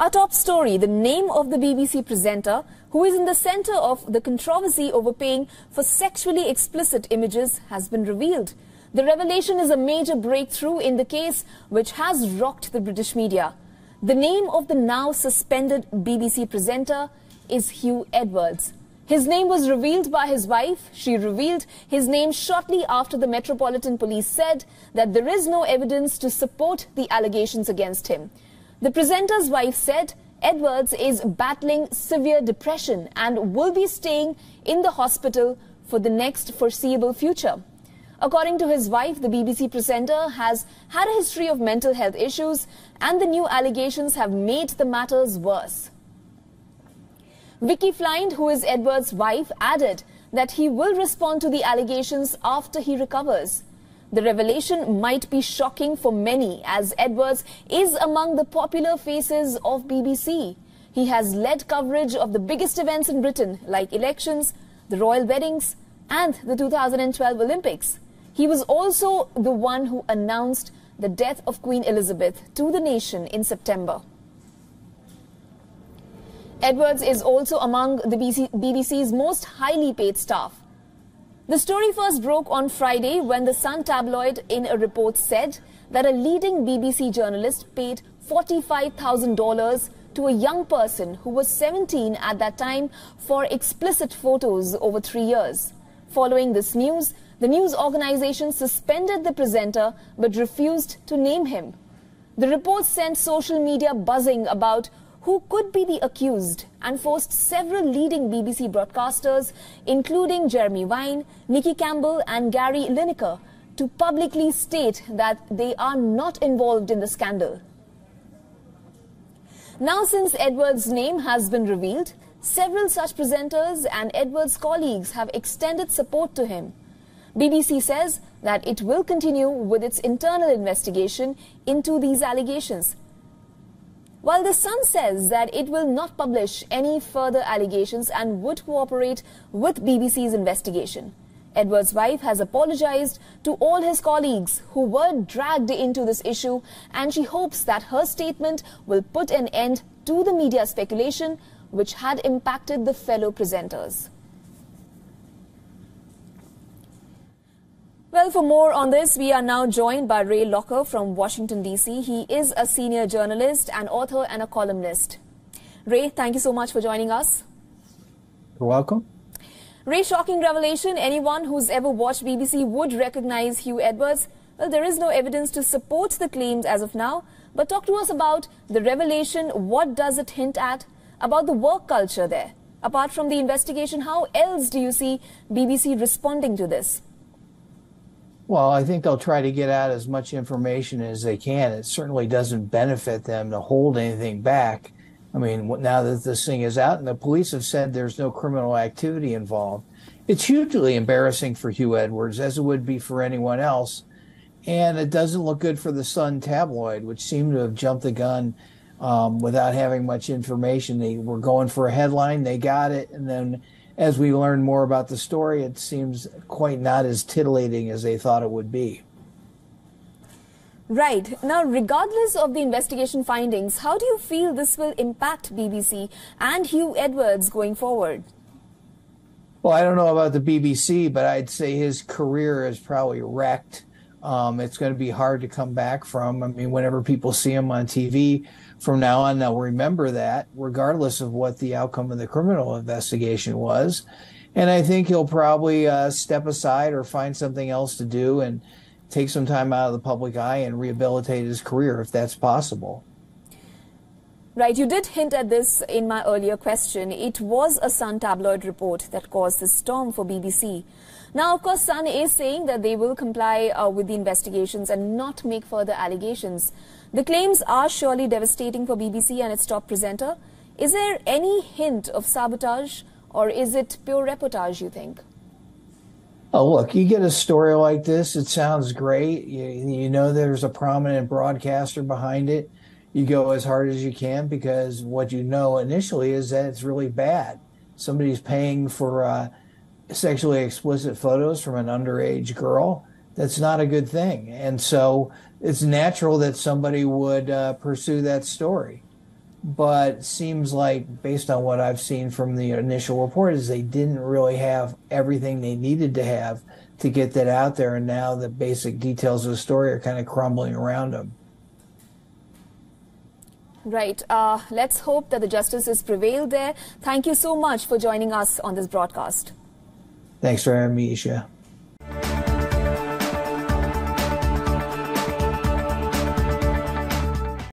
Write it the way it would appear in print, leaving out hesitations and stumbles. Our top story, the name of the BBC presenter who is in the centre of the controversy over paying for sexually explicit images has been revealed. The revelation is a major breakthrough in the case which has rocked the British media. The name of the now suspended BBC presenter is Huw Edwards. His name was revealed by his wife. She revealed his name shortly after the Metropolitan Police said that there is no evidence to support the allegations against him. The presenter's wife said Edwards is battling severe depression and will be staying in the hospital for the next foreseeable future. According to his wife, the BBC presenter has had a history of mental health issues, and the new allegations have made the matters worse. Vicky Flynn, who is Edwards' wife, added that he will respond to the allegations after he recovers. The revelation might be shocking for many, as Edwards is among the popular faces of BBC. He has led coverage of the biggest events in Britain, like elections, the royal weddings, and the 2012 Olympics. He was also the one who announced the death of Queen Elizabeth to the nation in September. Edwards is also among the BBC's most highly paid staff. The story first broke on Friday when the Sun tabloid in a report said that a leading BBC journalist paid $45,000 to a young person who was 17 at that time for explicit photos over 3 years. Following this news, the news organization suspended the presenter but refused to name him. The report sent social media buzzing about who could be the accused and forced several leading BBC broadcasters, including Jeremy Vine, Nikki Campbell and Gary Lineker, to publicly state that they are not involved in the scandal. Now, since Edwards' name has been revealed, several such presenters and Edwards' colleagues have extended support to him. BBC says that it will continue with its internal investigation into these allegations, while The Sun says that it will not publish any further allegations and would cooperate with BBC's investigation. Edwards' wife has apologized to all his colleagues who were dragged into this issue, and she hopes that her statement will put an end to the media speculation which had impacted the fellow presenters. Well, for more on this, we are now joined by Ray Locker from Washington, D.C. He is a senior journalist, an author and a columnist. Ray, thank you so much for joining us. You're welcome. Ray, shocking revelation. Anyone who's ever watched BBC would recognize Huw Edwards. Well, there is no evidence to support the claims as of now. But talk to us about the revelation. What does it hint at about the work culture there? Apart from the investigation, how else do you see BBC responding to this? Well, I think they'll try to get out as much information as they can. It certainly doesn't benefit them to hold anything back. I mean, now that this thing is out and the police have said there's no criminal activity involved, it's hugely embarrassing for Huw Edwards, as it would be for anyone else. And it doesn't look good for the Sun tabloid, which seemed to have jumped the gun without having much information. They were going for a headline, they got it, and then as we learn more about the story, it seems quite not as titillating as they thought it would be. Right. Now, regardless of the investigation findings, how do you feel this will impact BBC and Huw Edwards going forward? Well, I don't know about the BBC, but I'd say his career is probably wrecked. It's going to be hard to come back from. I mean, whenever people see him on TV from now on, they'll remember that, regardless of what the outcome of the criminal investigation was. And I think he'll probably step aside or find something else to do and take some time out of the public eye and rehabilitate his career if that's possible. Right. You did hint at this in my earlier question. It was a Sun tabloid report that caused the storm for BBC. Now, of course, Sun is saying that they will comply with the investigations and not make further allegations. The claims are surely devastating for BBC and its top presenter. Is there any hint of sabotage, or is it pure reportage, you think? Oh, look, you get a story like this, it sounds great. You know there's a prominent broadcaster behind it. You go as hard as you can because what you know initially is that it's really bad. Somebody's paying for sexually explicit photos from an underage girl. That's not a good thing. And so it's natural that somebody would pursue that story. But seems like, based on what I've seen from the initial report, is they didn't really have everything they needed to have to get that out there. And now the basic details of the story are kind of crumbling around them. Right. Let's hope that the justices prevail there. Thank you so much for joining us on this broadcast. Thanks for having me, Isha.